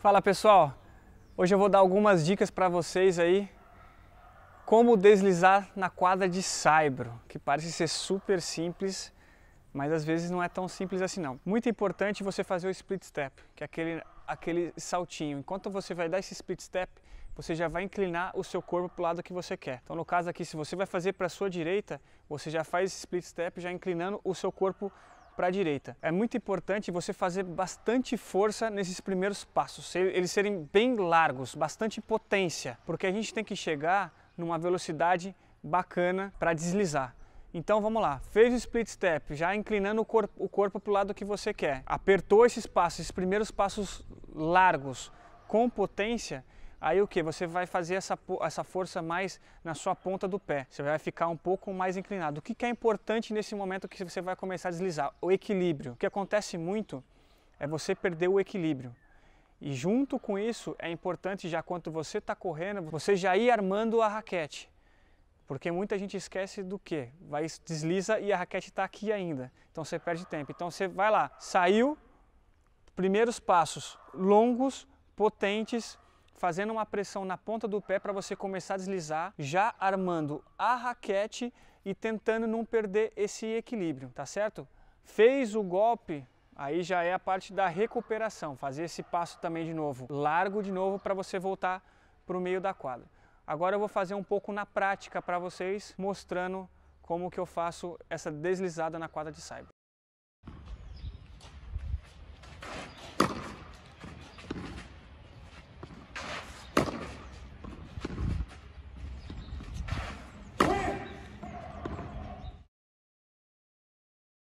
Fala pessoal, hoje eu vou dar algumas dicas para vocês aí como deslizar na quadra de saibro, que parece ser super simples, mas às vezes não é tão simples assim não. Muito importante você fazer o split step, que é aquele saltinho. Enquanto você vai dar esse split step, você já vai inclinar o seu corpo para o lado que você quer. Então no caso aqui, se você vai fazer para a sua direita, você já faz esse split step já inclinando o seu corpo para a direita. É muito importante você fazer bastante força nesses primeiros passos, eles serem bem largos, bastante potência, porque a gente tem que chegar numa velocidade bacana para deslizar. Então vamos lá, fez o split step, já inclinando o corpo para o lado que você quer, apertou esses passos, esses primeiros passos largos com potência, aí o que? Você vai fazer essa força mais na sua ponta do pé. Você vai ficar um pouco mais inclinado. O que é importante nesse momento que você vai começar a deslizar? O equilíbrio. O que acontece muito é você perder o equilíbrio. E junto com isso, é importante já quando você está correndo, você já ir armando a raquete. Porque muita gente esquece do que? Vai, desliza e a raquete está aqui ainda. Então você perde tempo. Então você vai lá, saiu, primeiros passos longos, potentes, fazendo uma pressão na ponta do pé para você começar a deslizar, já armando a raquete e tentando não perder esse equilíbrio, tá certo? Fez o golpe, aí já é a parte da recuperação, fazer esse passo também de novo, largo de novo para você voltar para o meio da quadra. Agora eu vou fazer um pouco na prática para vocês, mostrando como que eu faço essa deslizada na quadra de saibro.